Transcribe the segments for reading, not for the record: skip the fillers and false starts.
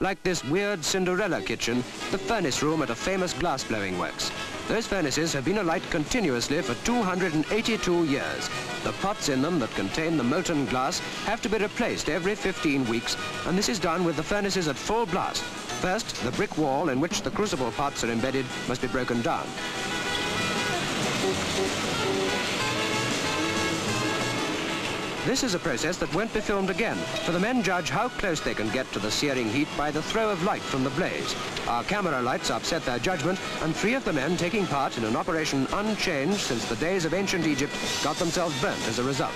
like this weird Cinderella kitchen, the furnace room at a famous glassblowing works. Those furnaces have been alight continuously for 282 years. The pots in them that contain the molten glass have to be replaced every 15 weeks, and this is done with the furnaces at full blast. First, the brick wall in which the crucible pots are embedded must be broken down. This is a process that won't be filmed again, for the men judge how close they can get to the searing heat by the throw of light from the blaze. Our camera lights upset their judgment, and three of the men taking part in an operation unchanged since the days of ancient Egypt got themselves burnt as a result.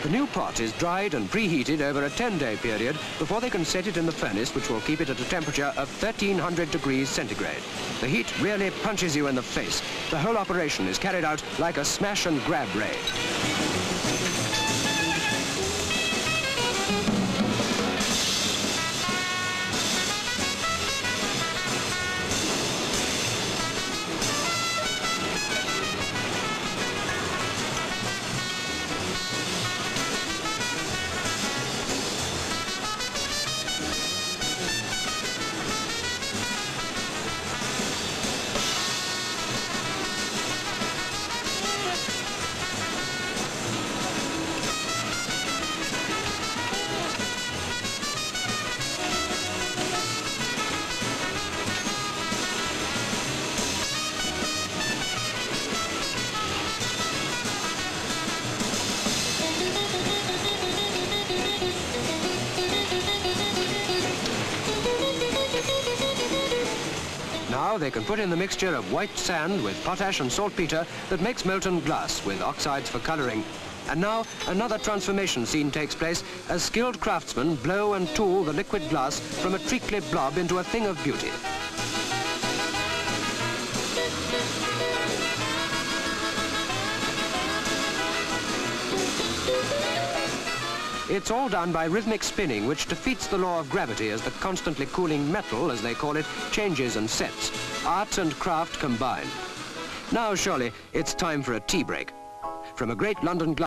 The new pot is dried and preheated over a 10-day period before they can set it in the furnace, which will keep it at a temperature of 1300 degrees centigrade. The heat really punches you in the face. The whole operation is carried out like a smash and grab raid. Now they can put in the mixture of white sand with potash and saltpeter that makes molten glass with oxides for colouring. And now another transformation scene takes place as skilled craftsmen blow and tool the liquid glass from a treacly blob into a thing of beauty. It's all done by rhythmic spinning, which defeats the law of gravity as the constantly cooling metal, as they call it, changes and sets. Art and craft combine. Now surely it's time for a tea break. From a great London glass